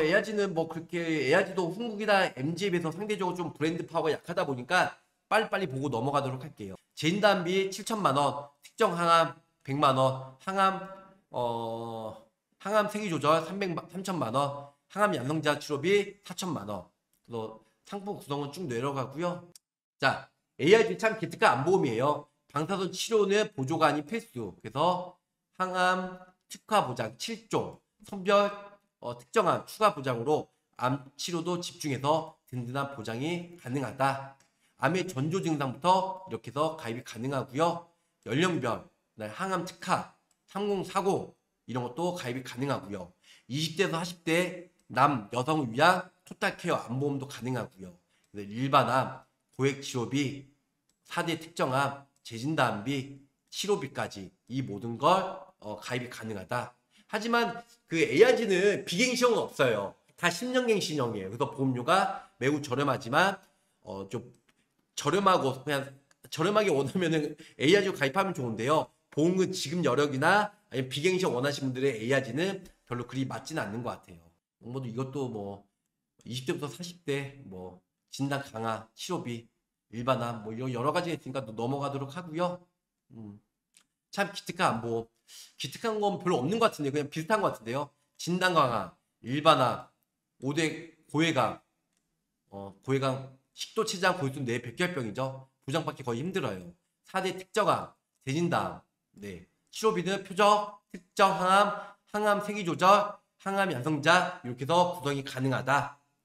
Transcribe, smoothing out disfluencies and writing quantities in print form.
AIG는 뭐 그렇게 AIG도 흥국이나 MG에 비해서 상대적으로 좀 브랜드 파워가 약하다 보니까 빨리빨리 보고 넘어가도록 할게요. 진단비 7,000만원, 특정 항암 100만원, 항암 세기조절 3,000만원, 항암 양성자 치료비 4,000만원. 또 상품 구성은 쭉 내려가고요. 자, AIG 참 기특한 안보험이에요. 방사선 치료는 보조가 아닌 필수. 그래서 항암 특화 보장 7종, 선별 특정암 추가 보장으로 암 치료도 집중해서 든든한 보장이 가능하다. 암의 전조 증상부터 이렇게 해서 가입이 가능하고요. 연령별, 항암 특화, 3040 이런 것도 가입이 가능하고요. 20대에서 40대 남, 여성을 위한 토탈케어 암보험도 가능하고요. 일반암, 고액치료비, 4대 특정암, 재진단비, 치료비까지 이 모든 걸 가입이 가능하다. 하지만 그 AIG는 비갱신형은 없어요. 다 10년갱신형이에요. 그래서 보험료가 매우 저렴하지만 좀 저렴하고 그냥 저렴하게 원하면은 AIG 가입하면 좋은데요. 보험금 지급 여력이나 아니면 비갱신형 원하시는 분들의 AIG는 별로 그리 맞지는 않는 것 같아요. 뭐도 이것도 뭐 20대부터 40대 뭐 진단 강화, 치료비, 일반암 뭐 이런 여러 가지가 있으니까 또 넘어가도록 하고요. 참 기특한 안보험. 기특한 건 별로 없는 것 같은데 그냥 비슷한 것 같은데요. 진단 강화, 일반암, 5대 고혈압, 고혈압 식도 췌장 고혈증 뇌 백혈병이죠. 보장받기 거의 힘들어요. 4대 특정암, 대진담, 네. 치료비는 표적, 특정 항암, 항암 세기 조절, 항암 양성자 이렇게 해서 구성이 가능하다.